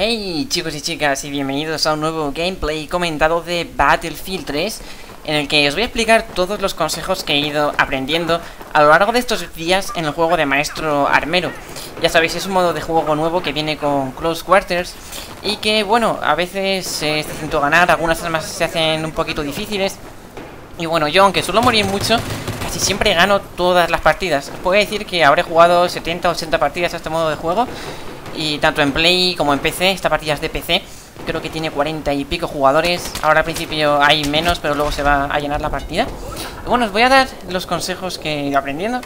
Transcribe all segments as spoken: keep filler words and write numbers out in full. Hey chicos y chicas, y bienvenidos a un nuevo gameplay comentado de Battlefield tres, en el que os voy a explicar todos los consejos que he ido aprendiendo a lo largo de estos días en el juego de Maestro Armero. Ya sabéis, es un modo de juego nuevo que viene con Close Quarters y que, bueno, a veces eh, se intenta ganar, algunas armas se hacen un poquito difíciles. Y bueno, yo, aunque suelo morir mucho, casi siempre gano todas las partidas. Os puedo decir que habré jugado setenta o ochenta partidas a este modo de juego. Y tanto en Play como en P C, esta partida es de P C, creo que tiene cuarenta y pico jugadores. Ahora al principio hay menos, pero luego se va a llenar la partida. Y bueno, os voy a dar los consejos que he ido aprendiendo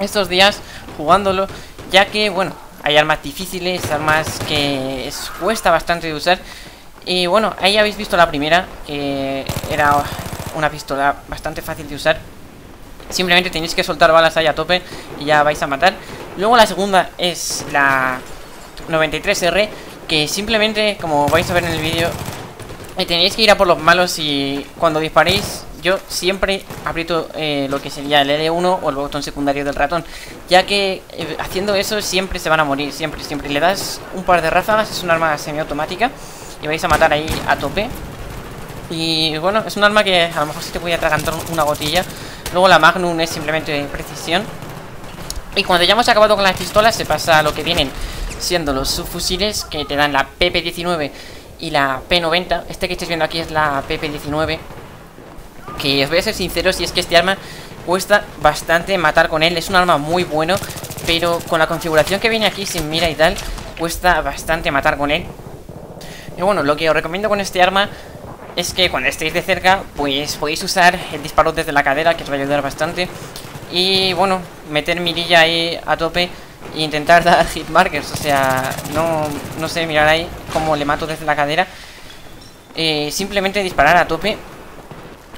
estos días jugándolo, ya que, bueno, hay armas difíciles, armas que es, cuesta bastante de usar. Y bueno, ahí habéis visto la primera, que era una pistola bastante fácil de usar. Simplemente tenéis que soltar balas ahí a tope y ya vais a matar. Luego la segunda es la noventa y tres R, que simplemente, como vais a ver en el vídeo, tenéis que ir a por los malos. Y cuando disparéis, yo siempre aprieto eh, lo que sería el L uno o el botón secundario del ratón, ya que eh, haciendo eso siempre se van a morir, siempre, siempre. Le das un par de ráfagas, es un arma semiautomática y vais a matar ahí a tope. Y bueno, es un arma que a lo mejor se te puede atragantar una gotilla. Luego la Magnum es simplemente precisión. Y cuando ya hemos acabado con las pistolas, se pasa a lo que vienen siendo los subfusiles, que te dan la P P diecinueve y la P noventa. Este que estáis viendo aquí es la P P diecinueve, que os voy a ser sinceros, y es que este arma cuesta bastante matar con él. Es un arma muy bueno, pero con la configuración que viene aquí sin mira y tal, cuesta bastante matar con él. Y bueno, lo que os recomiendo con este arma es que cuando estéis de cerca, pues podéis usar el disparo desde la cadera, que os va a ayudar bastante. Y bueno, meter mirilla ahí a tope e intentar dar hit markers, o sea, no, no sé, mirar ahí cómo le mato desde la cadera. Eh, simplemente disparar a tope.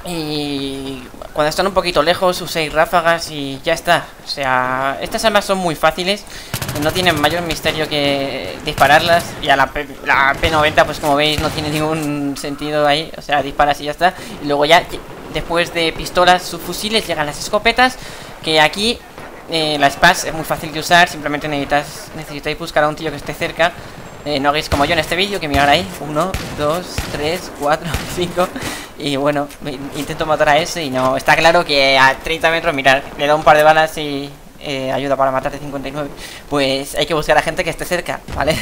Y cuando están un poquito lejos, uséis ráfagas y ya está. O sea, estas armas son muy fáciles, no tienen mayor misterio que dispararlas. Y a la, P, la P noventa, pues como veis, no tiene ningún sentido ahí. O sea, disparas y ya está. Y luego ya, después de pistolas, subfusiles, llegan las escopetas, que aquí... Eh, la SPAS es muy fácil de usar, simplemente necesitas, necesitáis buscar a un tío que esté cerca. eh, No hagáis como yo en este vídeo, que mirad ahí, uno, dos, tres, cuatro, cinco. Y bueno, intento matar a ese y no, está claro que a treinta metros, mirad, le da un par de balas y eh, ayuda para matar de cincuenta y nueve. Pues hay que buscar a gente que esté cerca, ¿vale?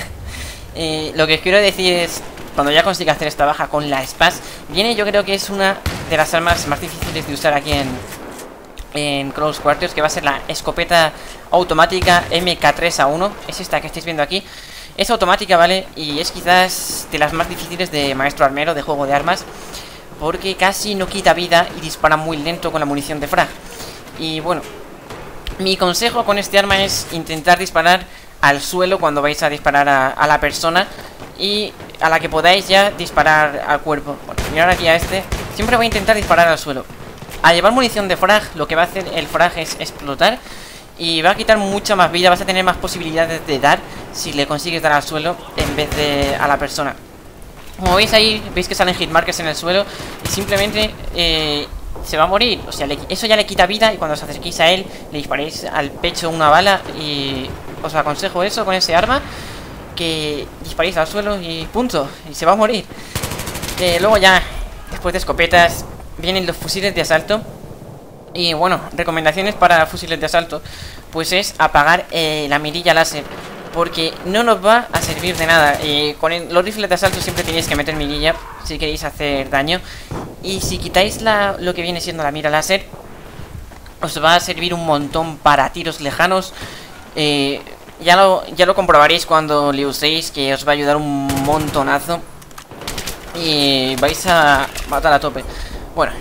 Eh, lo que os quiero decir es, cuando ya consiga hacer esta baja con la SPAS, viene, yo creo que es una de las armas más difíciles de usar aquí en... en Close Quarters, que va a ser la escopeta automática M K tres A uno. Es esta que estáis viendo aquí. Es automática, ¿vale? Y es quizás de las más difíciles de Maestro Armero, de juego de armas, porque casi no quita vida y dispara muy lento con la munición de frag. Y bueno, mi consejo con este arma es intentar disparar al suelo cuando vais a disparar a, a la persona, y a la que podáis ya disparar al cuerpo. Bueno, mirad aquí a este. Siempre voy a intentar disparar al suelo. Al llevar munición de frag, lo que va a hacer el frag es explotar y va a quitar mucha más vida. Vas a tener más posibilidades de dar si le consigues dar al suelo en vez de a la persona. Como veis ahí, veis que salen hitmarkers en el suelo y simplemente eh, se va a morir. O sea, le, eso ya le quita vida, y cuando os acerquéis a él le disparéis al pecho una bala. Y os aconsejo eso con ese arma, que disparéis al suelo y punto, y se va a morir. Eh, luego ya, después de escopetas, vienen los fusiles de asalto. Y bueno, recomendaciones para fusiles de asalto, pues es apagar eh, la mirilla láser, porque no nos va a servir de nada. eh, Con el, los rifles de asalto siempre tenéis que meter mirilla si queréis hacer daño. Y si quitáis la, lo que viene siendo la mira láser, os va a servir un montón para tiros lejanos. eh, ya, lo, ya lo comprobaréis cuando le uséis, que os va a ayudar un montonazo y vais a matar a tope. Bueno,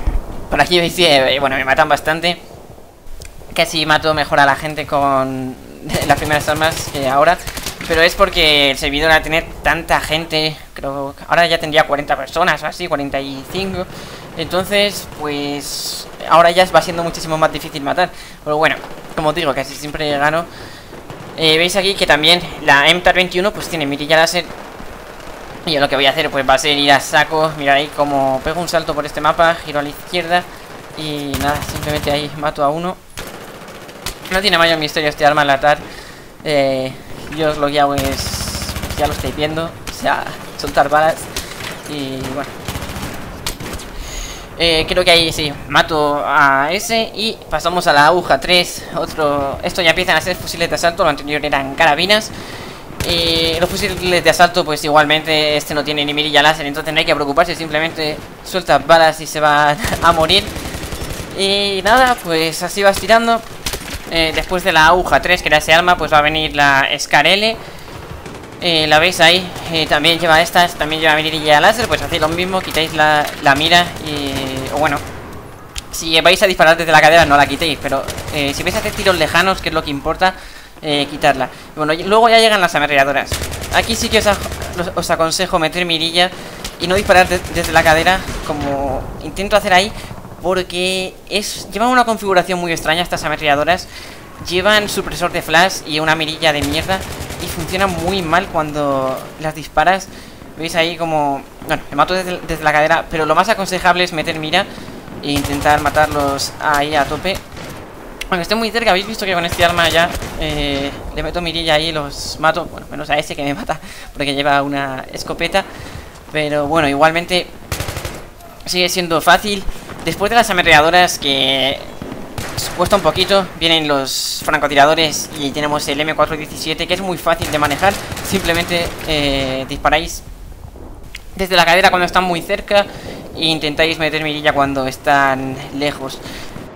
por aquí veis que, bueno, me matan bastante. Casi mato mejor a la gente con las primeras armas que ahora, pero es porque el servidor, al tener tanta gente, creo que ahora ya tendría cuarenta personas o así, cuarenta y cinco. Entonces, pues ahora ya va siendo muchísimo más difícil matar. Pero bueno, como os digo, casi siempre gano. eh, Veis aquí que también la M TAR veintiuno pues tiene mirilla láser. Y yo lo que voy a hacer pues va a ser ir a saco. Mirad ahí como pego un salto por este mapa, giro a la izquierda y nada, simplemente ahí mato a uno. No tiene mayor misterio este arma, la T A R. eh, Yo lo que hago es ya lo estáis viendo, o sea, soltar balas y bueno. Eh, creo que ahí sí, mato a ese y pasamos a la aguja tres. Otro, esto ya empiezan a ser fusiles de asalto, lo anterior eran carabinas. Y los fusiles de asalto, pues igualmente este no tiene ni mirilla láser, entonces no hay que preocuparse, simplemente sueltas balas y se van a morir. Y nada, pues así vas tirando. Eh, después de la aguja tres, que era ese arma, pues va a venir la Scar L. Eh, la veis ahí, eh, también lleva estas, también lleva mirilla láser, pues hacéis lo mismo, quitáis la, la mira y, o bueno, si vais a disparar desde la cadera no la quitéis, pero eh, si vais a hacer tiros lejanos, que es lo que importa, eh, quitarla. Bueno, y luego ya llegan las ametralladoras. Aquí sí que os, os aconsejo meter mirilla y no disparar de, desde la cadera como intento hacer ahí, porque es llevan una configuración muy extraña estas ametralladoras. Llevan supresor de flash y una mirilla de mierda y funciona muy mal cuando las disparas. Veis ahí como... Bueno, me mato desde, desde la cadera, pero lo más aconsejable es meter mira e intentar matarlos ahí a tope. Aunque esté muy cerca, habéis visto que con este arma ya eh, le meto mirilla ahí y los mato. Bueno, menos a ese que me mata porque lleva una escopeta, pero bueno, igualmente sigue siendo fácil. Después de las ametralladoras, que cuesta un poquito, vienen los francotiradores y tenemos el M cuatro diecisiete, que es muy fácil de manejar. Simplemente eh, disparáis desde la cadera cuando están muy cerca e intentáis meter mirilla cuando están lejos.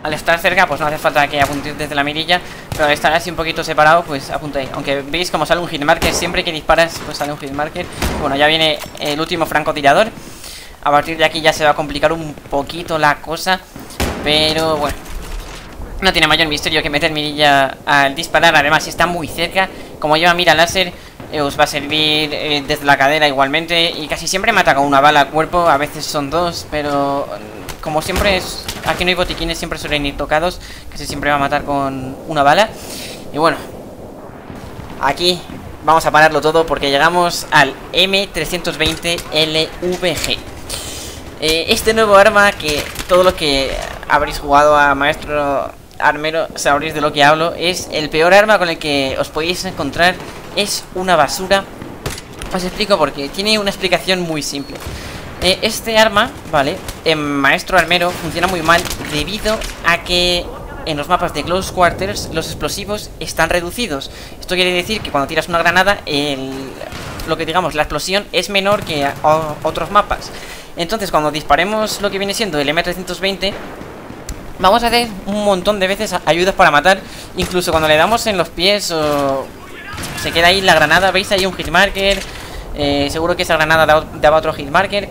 Al estar cerca pues no hace falta que apuntéis desde la mirilla, pero al estar así un poquito separado pues apuntáis. Aunque veis como sale un hitmarker, siempre que disparas pues sale un hitmarker. Bueno, ya viene el último francotirador. A partir de aquí ya se va a complicar un poquito la cosa, pero bueno, no tiene mayor misterio que meter mirilla al disparar. Además, si está muy cerca, como lleva mira láser, eh, os va a servir eh, desde la cadera igualmente. Y casi siempre mata con una bala al cuerpo, a veces son dos, pero como siempre es, aquí no hay botiquines, siempre suelen ir tocados, casi siempre va a matar con una bala. Y bueno, aquí vamos a pararlo todo porque llegamos al M trescientos veinte L V G. eh, Este nuevo arma que todos los que habréis jugado a Maestro Armero sabréis de lo que hablo. Es el peor arma con el que os podéis encontrar. Es una basura. Os explico por qué. Tiene una explicación muy simple. eh, Este arma, vale, en Maestro Armero funciona muy mal debido a que en los mapas de Close Quarters los explosivos están reducidos. Esto quiere decir que cuando tiras una granada, el, lo que digamos, la explosión es menor que a, a otros mapas. Entonces cuando disparemos lo que viene siendo el M trescientos veinte, vamos a hacer un montón de veces ayudas para matar. Incluso cuando le damos en los pies o se queda ahí la granada, veis ahí un hitmarker. eh, Seguro que esa granada daba otro hitmarker.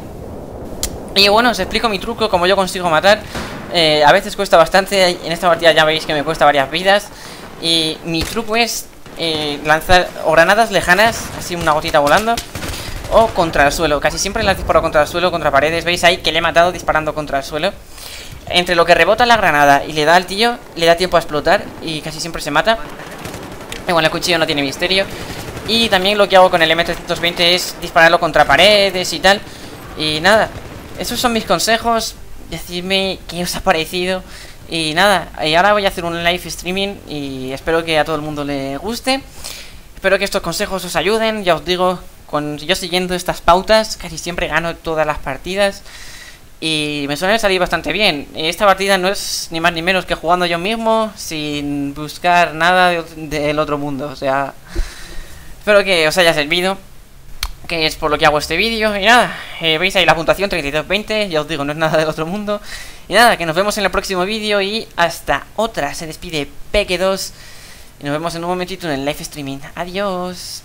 Y bueno, os explico mi truco, como yo consigo matar. eh, A veces cuesta bastante, en esta partida ya veis que me cuesta varias vidas. Y mi truco es eh, lanzar o granadas lejanas, así una gotita volando, o contra el suelo. Casi siempre las disparo contra el suelo, contra paredes. Veis ahí que le he matado disparando contra el suelo. Entre lo que rebota la granada y le da al tío, le da tiempo a explotar y casi siempre se mata. Y bueno, el cuchillo no tiene misterio. Y también lo que hago con el M trescientos veinte es dispararlo contra paredes y tal. Y nada, esos son mis consejos. Decidme qué os ha parecido. Y nada, y ahora voy a hacer un live streaming y espero que a todo el mundo le guste. Espero que estos consejos os ayuden. Ya os digo, con yo siguiendo estas pautas casi siempre gano todas las partidas y me suele salir bastante bien. Esta partida no es ni más ni menos que jugando yo mismo, sin buscar nada de, del otro mundo. O sea, espero que os haya servido, que es por lo que hago este vídeo. Y nada, eh, veis ahí la puntuación treinta y dos veinte, ya os digo, no es nada del otro mundo. Y nada, que nos vemos en el próximo vídeo y hasta otra. Se despide Peque dos y nos vemos en un momentito en el live streaming. Adiós.